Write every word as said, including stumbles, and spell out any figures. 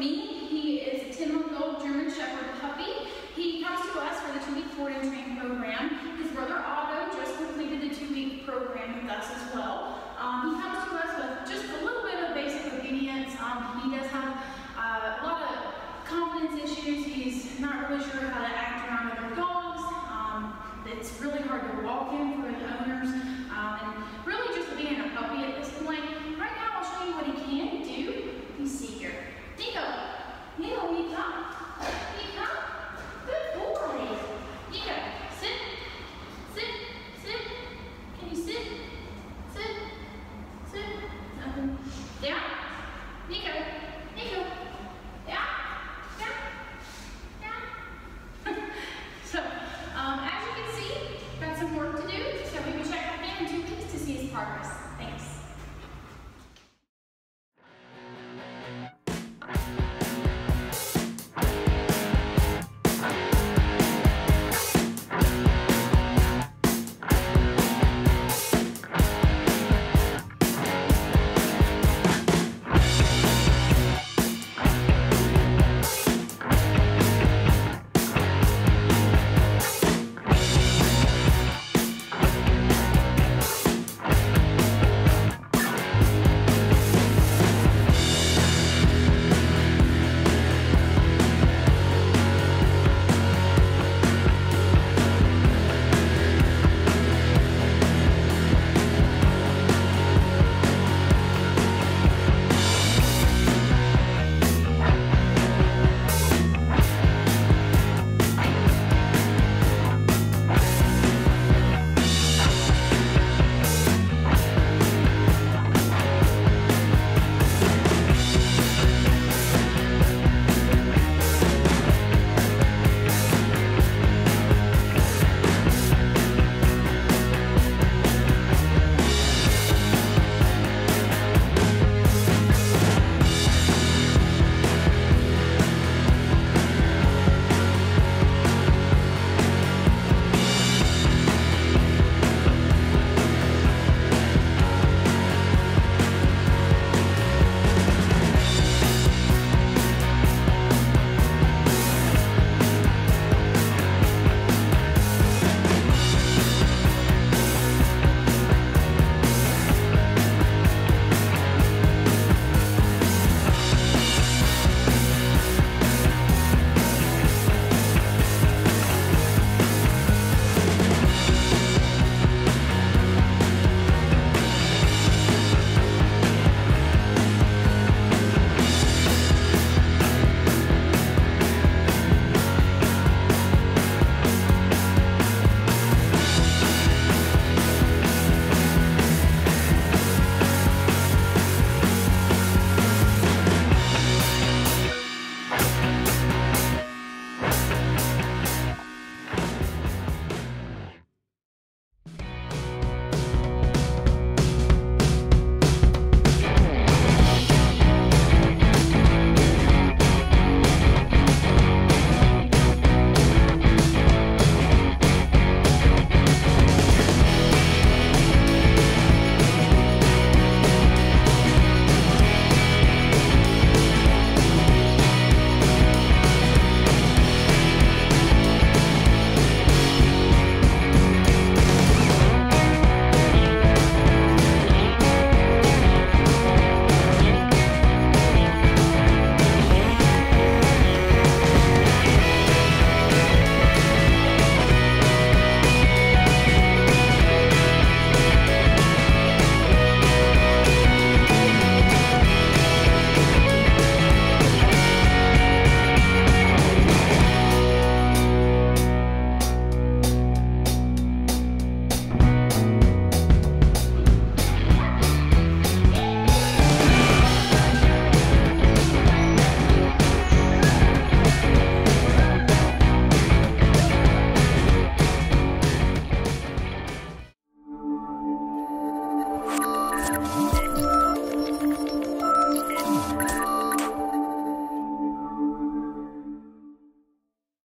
me. He is a ten-month-old German Shepherd puppy. He comes to us for the two-week board and train program. His brother Otto just completed the two-week program with us as well. Um, he comes to us with just a little bit of basic obedience. Um, he does have uh, a lot of confidence issues. He's not really sure how to